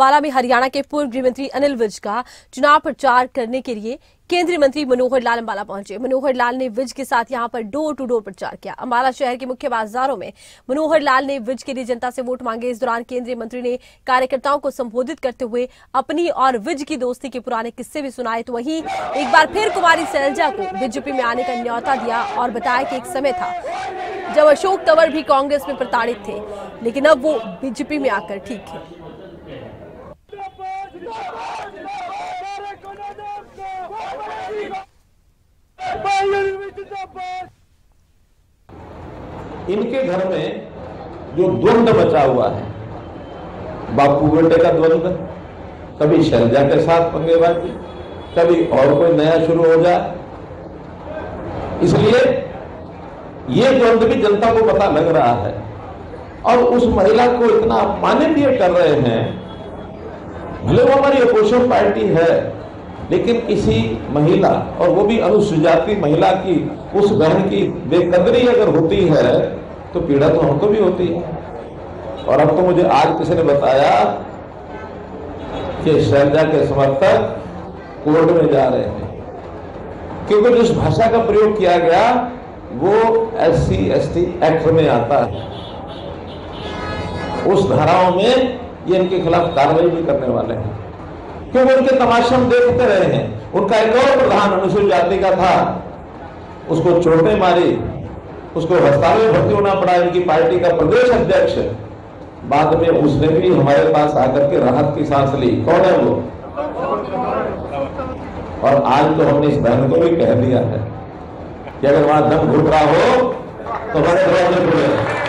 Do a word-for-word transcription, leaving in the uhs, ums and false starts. अम्बाला में हरियाणा के पूर्व गृह मंत्री अनिल विज का चुनाव प्रचार करने के लिए केंद्रीय मंत्री मनोहर लाल अम्बाला पहुंचे। मनोहर लाल ने विज के साथ यहां पर डोर टू डोर प्रचार किया। अम्बाला शहर के मुख्य बाजारों में मनोहर लाल ने विज के लिए जनता से वोट मांगे। इस दौरान केंद्रीय मंत्री ने कार्यकर्ताओं को संबोधित करते हुए अपनी और विज की दोस्ती के पुराने किस्से भी सुनाए। तो वहीं एक बार फिर कुमारी सैलजा को बीजेपी में आने का न्यौता दिया और बताया कि एक समय था जब अशोक तंवर भी कांग्रेस में प्रताड़ित थे, लेकिन अब वो बीजेपी में आकर ठीक है। इनके घर में जो द्वंद्व बचा हुआ है, बापू बेटे का द्वंद्व, कभी शैलजा के साथ पंगेबाजी, कभी और कोई नया शुरू हो जाए, इसलिए ये द्वंद्व भी जनता को पता लग रहा है। और उस महिला को इतना अपमानित ये कर रहे हैं, भले वो हमारी अपोजिशन पार्टी है, लेकिन किसी महिला, और वो भी अनुसूचित जाति महिला की, उस बहन की बेकदरी अगर होती है तो पीड़ा तो हमको भी होती है। और अब तो मुझे आज किसी ने बताया कि शैलजा के समर्थक कोर्ट में जा रहे हैं, क्योंकि जिस भाषा का प्रयोग किया गया वो S C S T act में आता है। उस धाराओं में ये इनके खिलाफ कार्रवाई भी करने वाले हैं, क्योंकि उनके तमाशे हम देखते रहे हैं। उनका एक और प्रधान अनुसूचित जाति का था, उसको चोटें मारी, उसको हस्पताल में भर्ती होना पड़ा। इनकी पार्टी का प्रदेश अध्यक्ष, बाद में उसने भी हमारे पास आकर के राहत की सांस ली। कौन है वो? और आज तो हमने इस बहन को भी कह दिया है कि अगर वहां दम घुट रहा हो तो हमारे दरवाजे खुले।